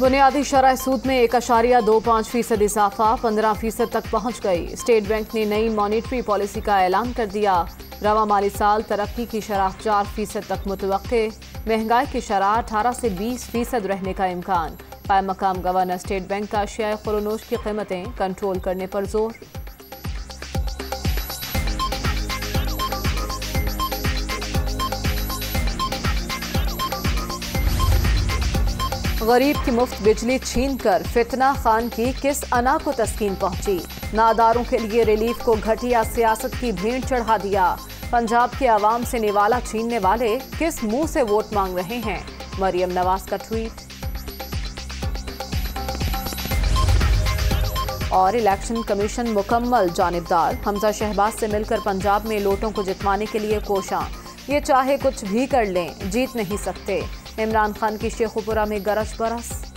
बुनियादी शरह सूद में 1.25% इजाफा 15% तक पहुंच गई। स्टेट बैंक ने नई मॉनिटरी पॉलिसी का ऐलान कर दिया। रवा माली साल तरक्की की शरह 4% तक मुतवक्के, महंगाई की शरह 18 से 20% रहने का इम्कान। पाए मकाम गवर्नर स्टेट बैंक का शेयर खुरोनोश की कीमतें कंट्रोल करने पर जोर। गरीब की मुफ्त बिजली छीनकर फितना खान की किस अना को तस्कीन पहुंची। नादारों के लिए रिलीफ को घटिया सियासत की भेंट चढ़ा दिया। पंजाब के आवाम से निवाला छीनने वाले किस मुंह से वोट मांग रहे हैं, मरियम नवाज का ट्वीट। और इलेक्शन कमीशन मुकम्मल जानिबदार, हमजा शहबाज से मिलकर पंजाब में लोटों को जितवाने के लिए कोशां। ये चाहे कुछ भी कर लें, जीत नहीं सकते। इमरान खान की शेखुपुरा में गरज बरस।